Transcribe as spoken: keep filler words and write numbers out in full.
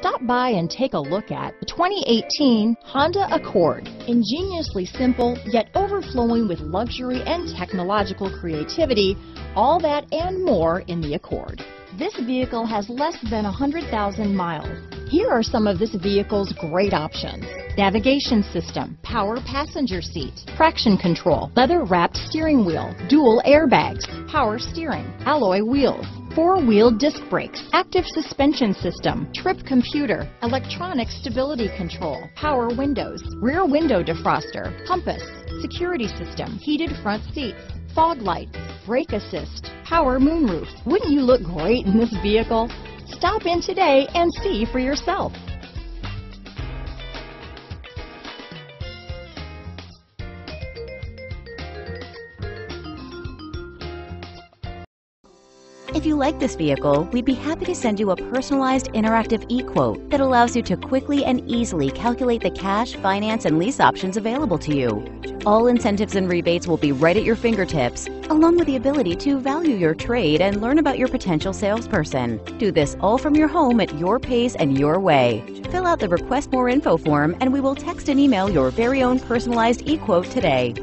Stop by and take a look at the twenty eighteen Honda Accord. Ingeniously simple, yet overflowing with luxury and technological creativity, all that and more in the Accord. This vehicle has less than one hundred thousand miles. Here are some of this vehicle's great options: navigation system, power passenger seat, traction control, leather-wrapped steering wheel, dual airbags, power steering, alloy wheels, four-wheel disc brakes, active suspension system, trip computer, electronic stability control, power windows, rear window defroster, compass, security system, heated front seats, fog lights, brake assist, power moonroof. Wouldn't you look great in this vehicle? Stop in today and see for yourself. If you like this vehicle, we'd be happy to send you a personalized interactive e-quote that allows you to quickly and easily calculate the cash, finance, and lease options available to you. All incentives and rebates will be right at your fingertips, along with the ability to value your trade and learn about your potential salesperson. Do this all from your home at your pace and your way. Fill out the Request More Info form and we will text and email your very own personalized e-quote today.